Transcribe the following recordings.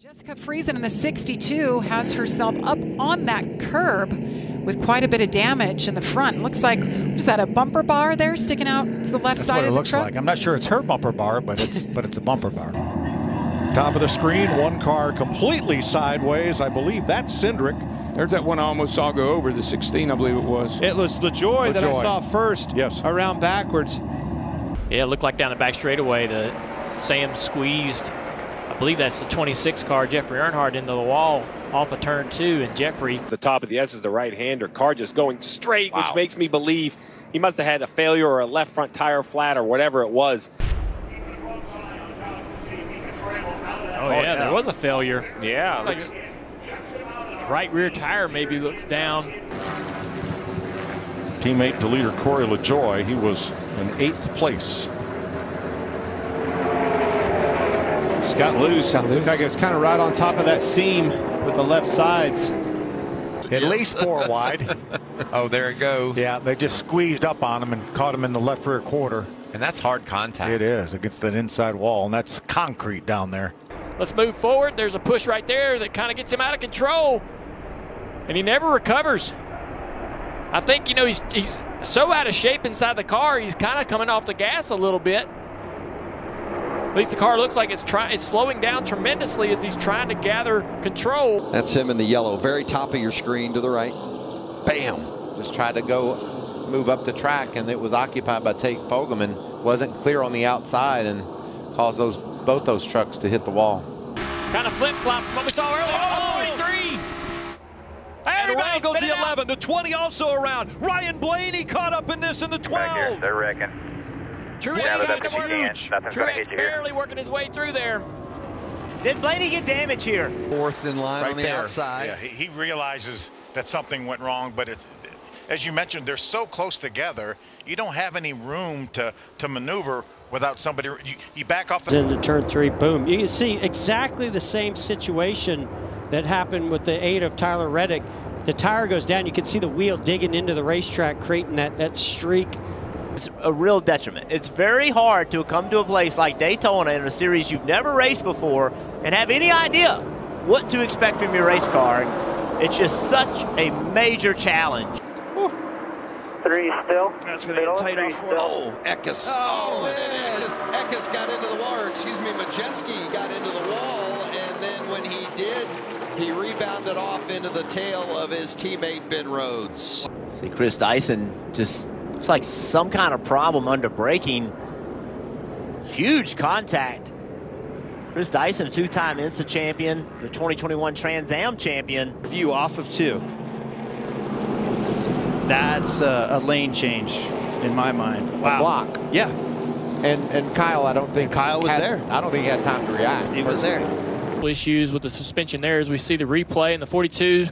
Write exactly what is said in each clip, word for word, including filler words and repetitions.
Jessica Friesen in the sixty-two has herself up on that curb with quite a bit of damage in the front. Looks like, is that a bumper bar there sticking out to the left side of the truck? That's what it looks like. I'm not sure it's her bumper bar, but it's but it's a bumper bar. Top of the screen, one car completely sideways. I believe that's Cindric. There's that one I almost saw go over, the sixteen, I believe it was. It was LaJoie that I saw first, yes, around backwards. Yeah, it looked like down the back straightaway, the Sam squeezed, I believe that's the twenty-six car, Jeffrey Earnhardt, into the wall off of turn two, and Jeffrey. The top of the S is the right-hander. Car just going straight, wow, which makes me believe he must have had a failure or a left front tire flat or whatever it was. Oh, oh yeah, yeah, there was a failure. Yeah. Looks, right rear tire maybe looks down. Teammate to leader Corey LaJoie, he was in eighth place. Got loose. Got loose. Like it was kind of right on top of that seam with the left sides. At least four wide. Oh, there it goes. Yeah, they just squeezed up on him and caught him in the left rear quarter. And that's hard contact. It is against that inside wall, and that's concrete down there. Let's move forward. There's a push right there that kind of gets him out of control, and he never recovers. I think, you know, he's, he's so out of shape inside the car, he's kind of coming off the gas a little bit. At least the car looks like it's trying, it's slowing down tremendously as he's trying to gather control. That's him in the yellow, very top of your screen to the right. Bam! Just tried to go move up the track, and it was occupied by Tate Fogelman. Wasn't clear on the outside and caused those both those trucks to hit the wall. Kind of flip-flop from what we saw earlier. Oh, three! And around goes the eleven, the twenty also around. Ryan Blaney caught up in this in the twelve. Right here, they're wrecking. Truex Truex barely working his way through there. Did Blaney get damage here? Fourth in line right on the there. Outside. Yeah, he, he realizes that something went wrong, but it, as you mentioned, they're so close together, you don't have any room to to maneuver without somebody. You, you back off the into turn three. Boom! You can see exactly the same situation that happened with the eight of Tyler Reddick. The tire goes down. You can see the wheel digging into the racetrack, creating that that streak. It's a real detriment. It's very hard to come to a place like Daytona in a series you've never raced before and have any idea what to expect from your race car. It's just such a major challenge. Ooh. Three still. That's going to be tight off. Oh, Eckes. Oh, man. Eckes got into the water. Excuse me, Majewski got into the wall, and then when he did, he rebounded off into the tail of his teammate Ben Rhodes. See, Chris Dyson just... looks like some kind of problem under braking. Huge contact. Chris Dyson, a two-time IMSA champion, the twenty twenty-one Trans Am champion. View off of two. That's a, a lane change in my mind. Wow. A block. Yeah. And and Kyle, I don't think Kyle was had, there. I don't think he had time to react. He was there. Issues with the suspension there as we see the replay, and the forty-two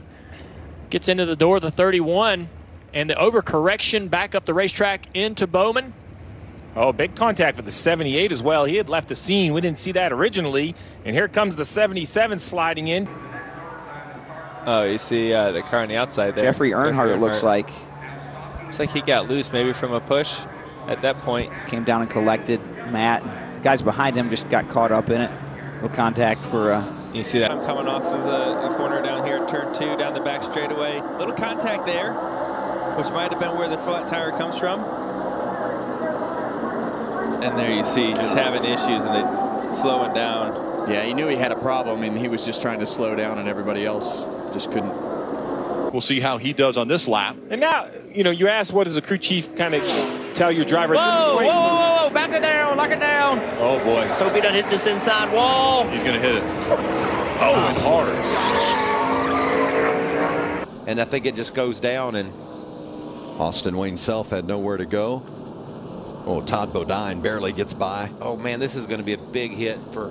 gets into the door of the thirty-one. And the overcorrection back up the racetrack into Bowman. Oh, big contact with the seventy-eight as well. He had left the scene. We didn't see that originally. And here comes the seventy-seven sliding in. Oh, you see uh, the car on the outside there. Jeffrey Earnhardt, it looks like. Looks like he got loose maybe from a push at that point. Came down and collected Matt. The guys behind him just got caught up in it. No contact for... Uh, you see that? I'm coming off of the, the corner down here, turn two, down the back straightaway. Little contact there, which might have been where the flat tire comes from. And there you see, he's just having issues and it slowing down. Yeah, he knew he had a problem and he was just trying to slow down and everybody else just couldn't. We'll see how he does on this lap. And now, you know, you ask what does a crew chief kind of tell your driver? Whoa, whoa, whoa, whoa, back it down, lock it down. Oh boy. Let's hope he doesn't hit this inside wall. He's gonna hit it. Oh, oh and hard. Gosh. And I think it just goes down and Austin Wayne Self had nowhere to go. Oh, Todd Bodine barely gets by. Oh, man, this is going to be a big hit for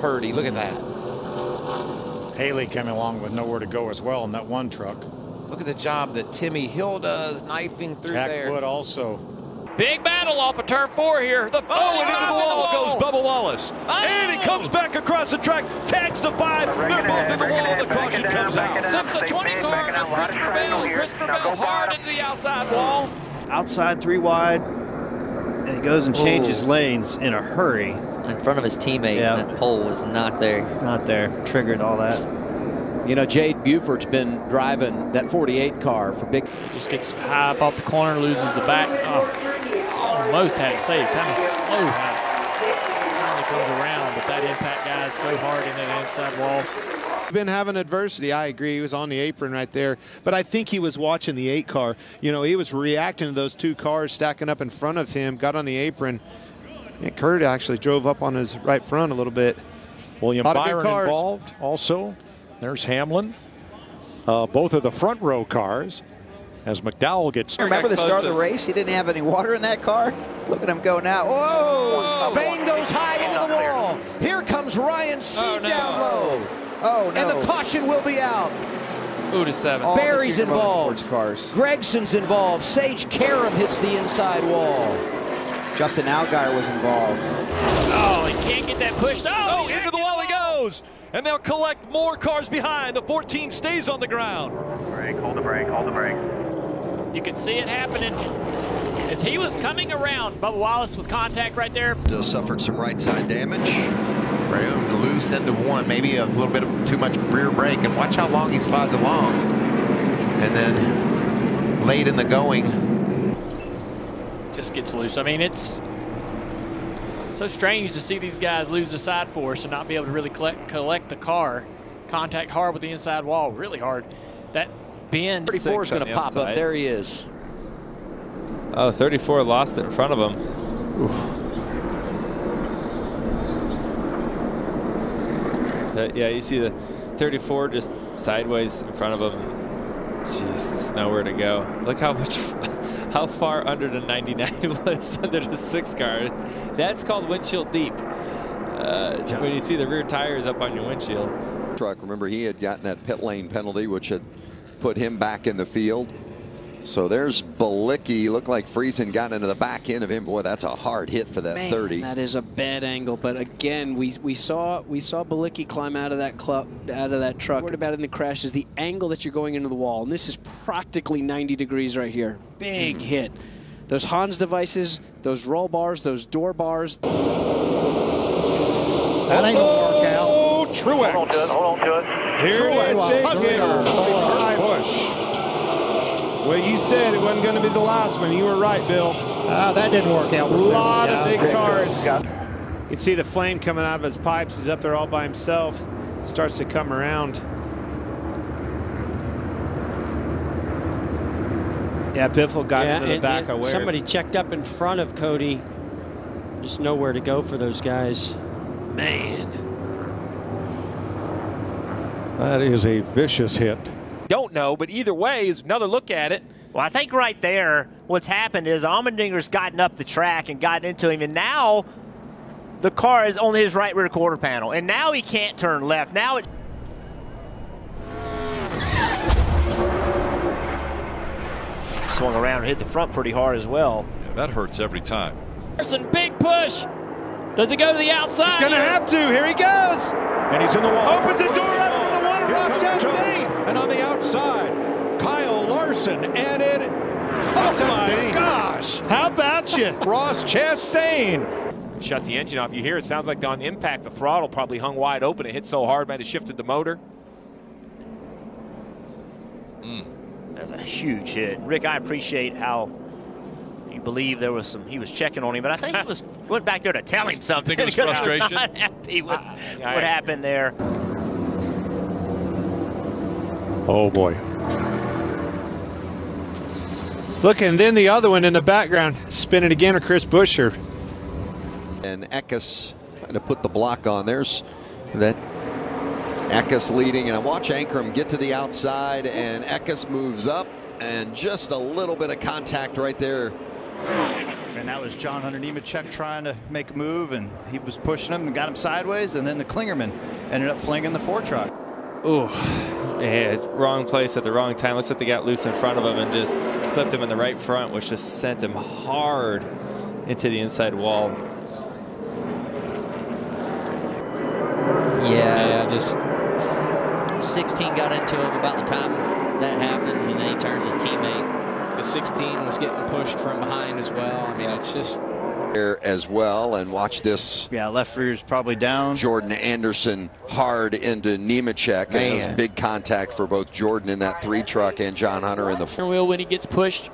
Purdy. Look at that. Haley came along with nowhere to go as well in that one truck. Look at the job that Timmy Hill does, knifing through Jack there. Wood also. Big battle off of turn four here. The oh, and into the wall, the wall goes Bubba Wallace. Oh. And he comes back across the track, tags the five. They're both in, in the wall, in, the caution down, comes out. Up the twenty car of Christopher Bell. Christopher Bell hard into the outside wall. Outside three wide, and he goes and changes oh. lanes in a hurry. in front of his teammate. Yeah. And that pole was not there. Not there. Triggered all that. You know, Jade Buford's been driving that forty-eight car for big. It just gets high up off the corner, loses the back. Oh, almost had it saved. Kind of slow how it comes around, but that impact guy is so hard in that inside wall. Been having adversity. I agree. He was on the apron right there, but I think he was watching the eight car. You know, he was reacting to those two cars stacking up in front of him, got on the apron, and Kurt actually drove up on his right front a little bit. William Byron involved also. There's Hamlin. Uh, both of the front row cars as McDowell gets. Remember the start of the race? He didn't have any water in that car. Look at him go now. Whoa! Bain goes high into the wall. Here comes Ryan Seed oh, no. down low. Oh, no. And the caution will be out. Ooh, to seven. All Barry's involved. Cars. Gregson's involved. Sage Karam hits the inside wall. Justin Allgaier was involved. Oh, he can't get that pushed. Oh, oh into the wall he goes. And they'll collect more cars behind. The fourteen stays on the ground. Break, hold the brake, hold the brake. You can see it happening. As he was coming around, Bubba Wallace with contact right there. Still suffered some right side damage. Room loose into one, maybe a little bit of too much rear brake, and watch how long he slides along. And then late in the going, just gets loose. I mean, it's so strange to see these guys lose the side force and not be able to really collect collect the car. Contact hard with the inside wall, really hard. That bend. thirty-four is going to pop up. There he is. Oh, thirty-four lost it in front of him. Oof. Yeah, you see the thirty-four just sideways in front of him. Jeez, there's nowhere to go. Look how much, how far under the ninety-nine was under the six car. It's, that's called windshield deep. Uh, when you see the rear tires up on your windshield. Truck, remember he had gotten that pit lane penalty, which had put him back in the field. So there's Balicki. Looked like Friesen got into the back end of him. Boy, that's a hard hit for that Man, thirty. That is a bad angle. But again, we we saw we saw Balicki climb out of that club, out of that truck. What about in the crash is the angle that you're going into the wall, and this is practically ninety degrees right here. Big mm. hit. Those Hans devices, those roll bars, those door bars. That ain't gonna work out. Oh, Truex. Hold on to it. Hold on to it. Here it is. Well, you said it wasn't going to be the last one. You were right, Bill. Ah, that didn't work out. A lot yeah, of big cars. You can see the flame coming out of his pipes. He's up there all by himself. Starts to come around. Yeah, Biffle got yeah, into the and, back. And somebody checked up in front of Cody. Just nowhere to go for those guys. Man. That is a vicious hit. Don't know, but either way is another look at it. Well, I think right there what's happened is Allmendinger's gotten up the track and gotten into him, and now the car is on his right rear quarter panel, and now he can't turn left. Now it swung around and hit the front pretty hard as well. Yeah, that hurts every time. Larson, big push. Does it go to the outside? He's gonna have to. Here he goes, and he's in the wall. Opens his door up for the one of Ross Chastain. And on the outside, Kyle Larson, and it, oh my gosh, how about you, Ross Chastain. Shuts the engine off. You hear it sounds like on impact, the throttle probably hung wide open. It hit so hard, might have shifted the motor. Mm. That's a huge hit. Rick, I appreciate how you believe there was some, he was checking on him, but I think he was went back there to tell him something. I think it was frustration. I was not happy with uh, yeah, what I, happened there. Oh boy. Look, and then the other one in the background spinning again, or Chris Buescher. And Eckes trying to put the block on. There's that Eckes leading, and I watch Ankrum get to the outside, and Eckes moves up, and just a little bit of contact right there. And that was John Hunter Nemechek trying to make a move, and he was pushing him and got him sideways, and then the Klingerman ended up flinging the four truck. Ooh, yeah, wrong place at the wrong time. Looks like they got loose in front of him and just clipped him in the right front, which just sent him hard into the inside wall. Yeah, yeah, just sixteen got into him about the time that happens, and then he turns his teammate. The sixteen was getting pushed from behind as well. I mean, it's just here as well. And watch this. Yeah, left rear is probably down. Jordan Anderson hard into Nemechek. Man. And it was big contact for both Jordan in that three truck and John Hunter in the front wheel when he gets pushed.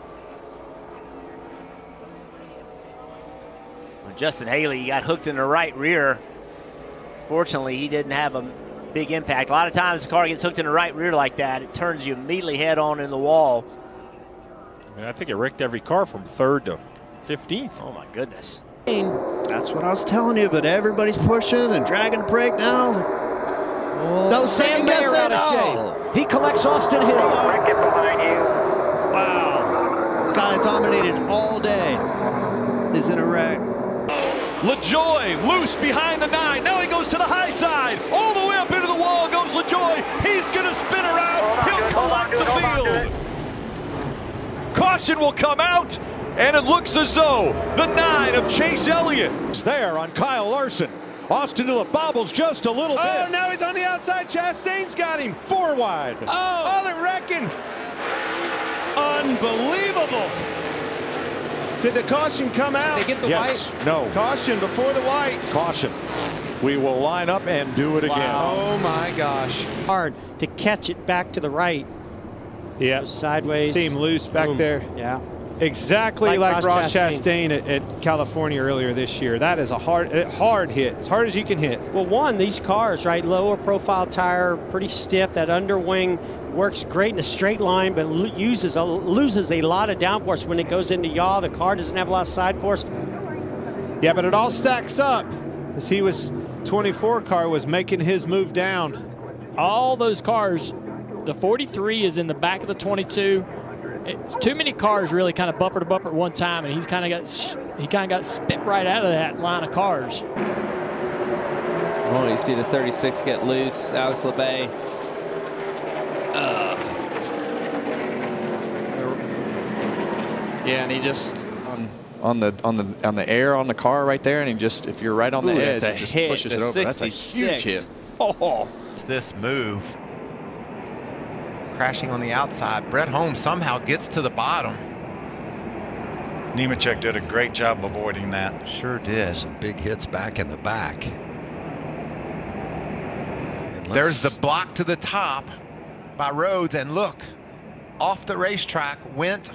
Well, Justin Haley got hooked in the right rear. Fortunately, he didn't have a big impact. A lot of times the car gets hooked in the right rear like that, it turns you immediately head on in the wall. And I think it wrecked every car from third to fifteenth. Oh my goodness. That's what I was telling you, but everybody's pushing and dragging the brake now. Oh, no sandbags at all. Shape. He collects Austin Hill. Wreck it behind you. Wow. Kind of dominated all day. Is in a wreck. LaJoie loose behind the nine. Now he goes to the high side. All the way up into the wall goes LaJoie. He's going to spin around. He'll collapse the field. Caution will come out. And it looks as though the nine of Chase Elliott is there on Kyle Larson. Austin Dillon bobbles just a little oh, bit. Oh, now he's on the outside. Chastain's got him. Four wide. Oh, oh they're wrecking. Unbelievable. Did the caution come out? Did they get the yes. white? No. Caution before the white. Caution. We will line up and do it wow. again. Oh, my gosh. Hard to catch it back to the right. Yeah. Sideways. Seem loose back Boom. There. Yeah. Exactly like, like Ross Chastain, Chastain at, at California earlier this year. That is a hard hard hit, as hard as you can hit. Well, one, these cars, right, lower profile tire, pretty stiff. That underwing works great in a straight line, but uses a, loses a lot of downforce when it goes into yaw. The car doesn't have a lot of side force. Yeah, but it all stacks up. As he was, twenty-four car was making his move down. All those cars, the forty-three is in the back of the twenty-two. It's too many cars really kind of bumper to bumper at one time, and he's kind of got he kind of got spit right out of that line of cars. Oh, you see the thirty-six get loose. Alex LeBay. Uh, yeah, and he just on, on the on the on the air on the car right there, and he just if you're right on the Ooh, edge, it just hit. pushes the it over. sixty-six. That's a huge hit. Oh, it's this move. Crashing on the outside. Brett Holmes somehow gets to the bottom. Nemechek did a great job avoiding that. Sure did. Some big hits back in the back. There's the block to the top by Rhodes, and look, off the racetrack went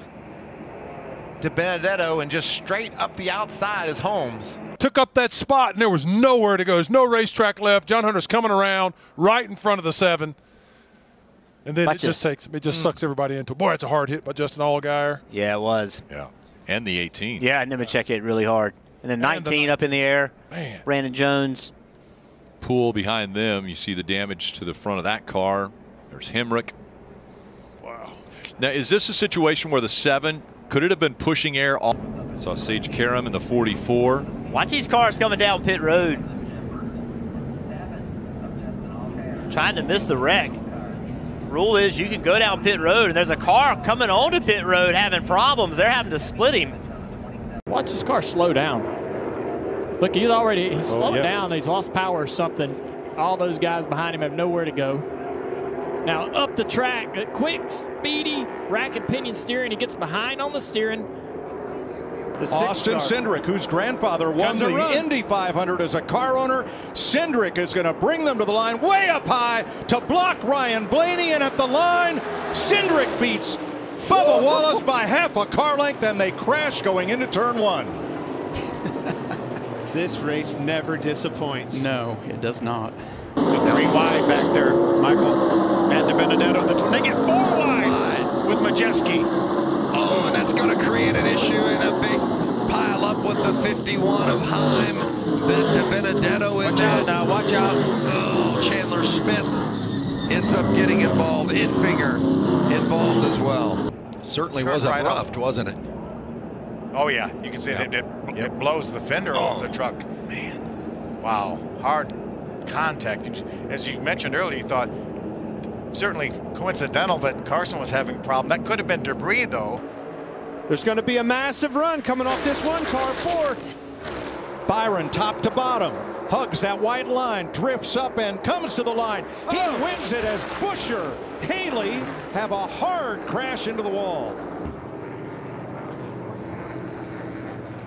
DiBenedetto, and just straight up the outside is Holmes. Took up that spot, and there was nowhere to go. There's no racetrack left. John Hunter's coming around right in front of the seven. And then Watch it just it. takes, it just mm. sucks everybody into. Boy, that's a hard hit by Justin Allgaier. Yeah, it was. Yeah, and the eighteen. Yeah, Nemechek hit really hard. And then nineteen and the, up in the air. Man. Brandon Jones. Pool behind them. You see the damage to the front of that car. There's Hemrick. Wow. Now, is this a situation where the seven, could it have been pushing air off? Saw Sage Karam in the forty-four. Watch these cars coming down pit road. Trying to miss the wreck. Rule is you can go down pit road, and there's a car coming onto pit road having problems. They're having to split him. Watch this car slow down. Look, he's already he's oh, slowed yes. down. He's lost power or something. All those guys behind him have nowhere to go. Now up the track, quick, speedy, rack and pinion steering. He gets behind on the steering. The Austin Cindric, whose grandfather won the Indy five hundred as a car owner. Cindric is going to bring them to the line way up high to block Ryan Blaney. And at the line, Cindric beats Bubba Wallace by half a car length, and they crash going into turn one. This race never disappoints. No, it does not. Three wide back there, Michael. Matt DiBenedetto, the they get four wide with Majeski. Oh, and that's going to create an issue and a big pile up with the fifty-one of Heim. Then DiBenedetto in there. Now, watch out. Oh, Chandler Smith ends up getting involved. In figure involved as well. Certainly Turned was right abrupt, up. wasn't it? Oh, yeah. You can see yep. it, it, it blows the fender oh, off the truck. Man. Wow. Hard contact. As you mentioned earlier, you thought, certainly coincidental that Carson was having a problem. That could have been debris, though. There's going to be a massive run coming off this one car for Byron, top to bottom. Hugs that white line, drifts up and comes to the line. He oh. wins it as Buescher, Haley have a hard crash into the wall.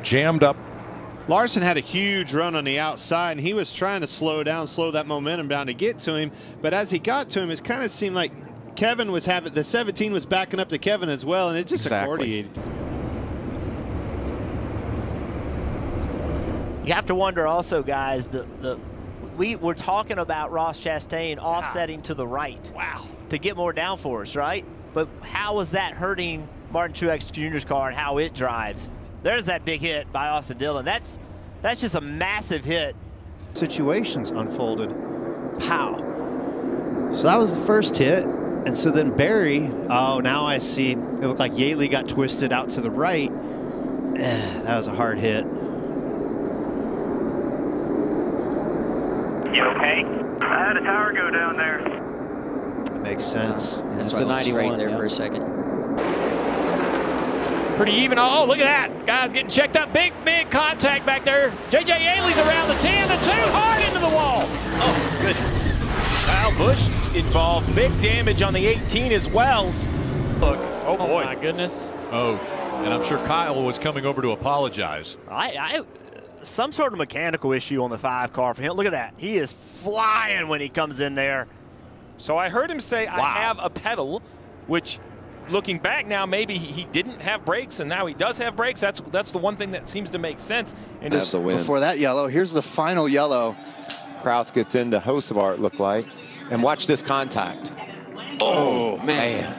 Jammed up Larson had a huge run on the outside, and he was trying to slow down, slow that momentum down to get to him. But as he got to him, it kind of seemed like Kevin was having, the seventeen was backing up to Kevin as well, and it just exactly. accordiated. You have to wonder also, guys, the, the we were talking about Ross Chastain offsetting ah. to the right wow. to get more downforce, right? But how was that hurting Martin Truex Junior's car and how it drives? There's that big hit by Austin Dillon. That's that's just a massive hit. Situations unfolded. Pow. So that was the first hit. And so then Berry, oh, now I see. It looked like Yaley got twisted out to the right. That was a hard hit. You okay? I had a tire go down there. That makes sense. Yeah. That's, That's why I went straight there yep. for a second. Pretty even. Oh, look at that. Guys getting checked up. Big, big contact back there. J J Yaley's around the ten, the two, hard into the wall. Oh, good. Kyle Busch involved. Big damage on the eighteen as well. Look. Oh, oh boy. My goodness. Oh, and I'm sure Kyle was coming over to apologize. I. I Some sort of mechanical issue on the five car for him. Look at that. He is flying when he comes in there. So I heard him say, wow. I have a pedal, which looking back now, maybe he didn't have brakes and now he does have brakes. That's that's the one thing that seems to make sense. And that's the win. Before that yellow, here's the final yellow. Krause gets into Hosevart, it looked like. And watch this contact. Oh, man. man.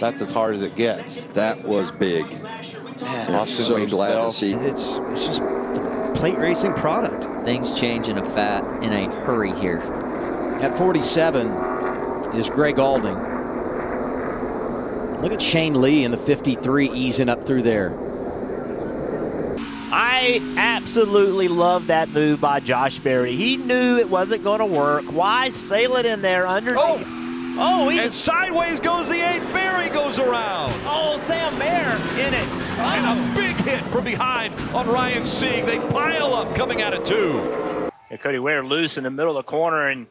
That's as hard as it gets. That was big. Man, I'm so really glad to see. It's, it's just... plate racing product. Things change in a fat in a hurry here. At forty-seven is Greg Alding. Look at Shane Lee in the fifty-three easing up through there. I absolutely love that move by Josh Berry. He knew it wasn't going to work. Why sail it in there underneath? Oh, oh he and sideways goes the eight. Berry goes around. Oh, Sam Mayer in it. Oh. And a big hit from behind on Ryan Seed. They pile up coming out of two. And Cody Ware loose in the middle of the corner, and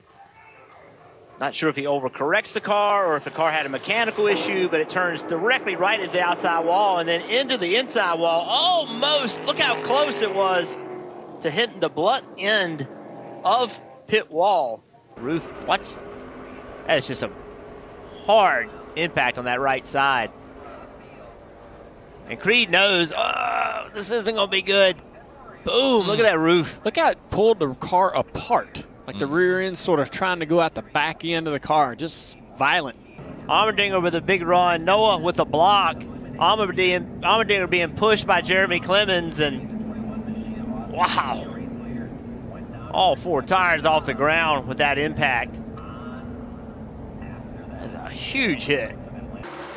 not sure if he overcorrects the car or if the car had a mechanical issue, but it turns directly right at the outside wall and then into the inside wall. Almost, look how close it was to hitting the blunt end of pit wall. Ruth, watch. That is just a hard impact on that right side. And Creed knows, oh, this isn't going to be good. Boom, look at that roof. Look how it pulled the car apart. Like mm. the rear end sort of trying to go out the back end of the car. Just violent. Allmendinger with a big run. Noah with a block. Allmendinger being pushed by Jeremy Clemens. And wow. All four tires off the ground with that impact. That's a huge hit.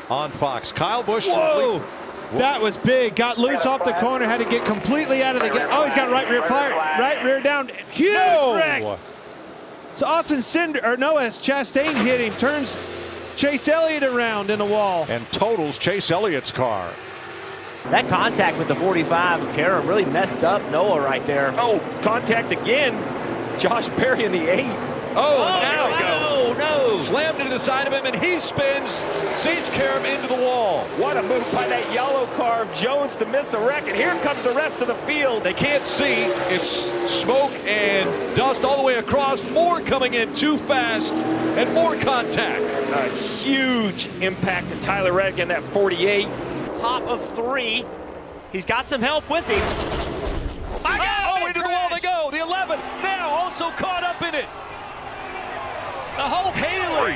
On Fox, Kyle Busch. Whoa! That was big. Got loose off the corner. Had to get completely out of the gap. Oh, he's got right rear fire. Right rear down. Huge wreck. So Austin Cindric, or no, as Chastain hit him, turns Chase Elliott around in the wall. And totals Chase Elliott's car. That contact with the forty-five of Karam really messed up Noah right there. Oh, contact again. Josh Berry in the eight. Oh, oh now we go. No, no. Slammed into the side of him, and he spins. Sage Karam into the wall. What a move by that yellow car of Jones to miss the wreck, and here comes the rest of the field. They can't see. It's smoke and dust all the way across. More coming in too fast, and more contact. A huge impact to Tyler Reddick in that forty-eight. Top of three. He's got some help with him. My God, oh, into the wall they go. The eleven now also caught up in it. The whole Haley.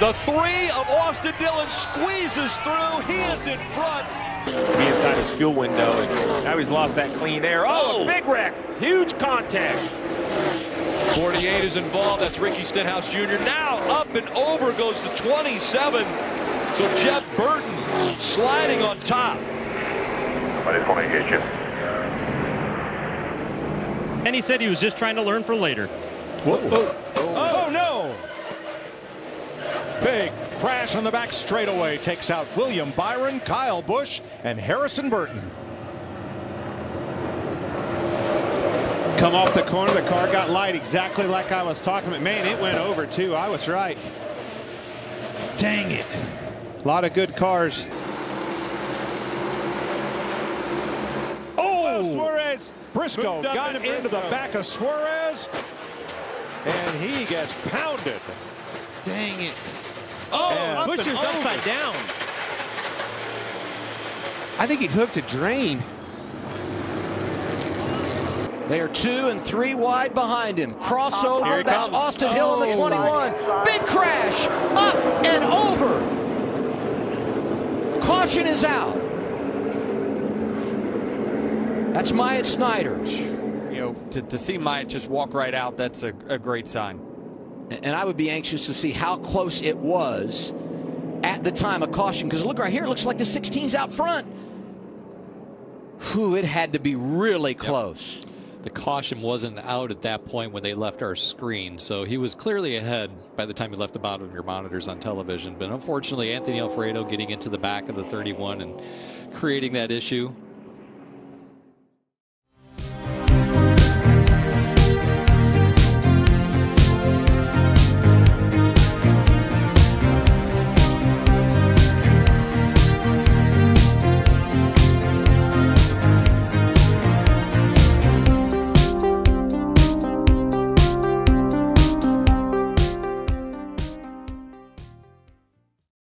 The three of Austin Dillon squeezes through. He is in front. He inside his fuel window, and now he's lost that clean air. Oh, oh. Big wreck. Huge contact. forty-eight is involved. That's Ricky Stenhouse Junior Now up and over goes to twenty-seven. So Jeff Burton sliding on top. I just want to hit you. And he said he was just trying to learn for later. Whoa. Oh. Oh. oh, no. Big crash on the back straightaway takes out William Byron, Kyle Busch, and Harrison Burton. Come off the corner. The car got light exactly like I was talking about. Man, it went over, too. I was right. Dang it. A lot of good cars. Suarez. Briscoe got into, into the back of Suarez, and he gets pounded. Dang it. Oh, and Buescher's upside down. I think he hooked a drain. They are two and three wide behind him. Crossover, that's comes. Austin Hill on oh, the twenty-one. Big crash, up and over. Caution is out. That's Myatt Snider. You know, to, to see Myatt just walk right out, that's a, a great sign. And I would be anxious to see how close it was at the time of caution, because look right here, it looks like the sixteen's out front. Whew, it had to be really close. Yep. The caution wasn't out at that point when they left our screen, so he was clearly ahead by the time he left the bottom of your monitors on television. But unfortunately, Anthony Alfredo getting into the back of the thirty-one and creating that issue.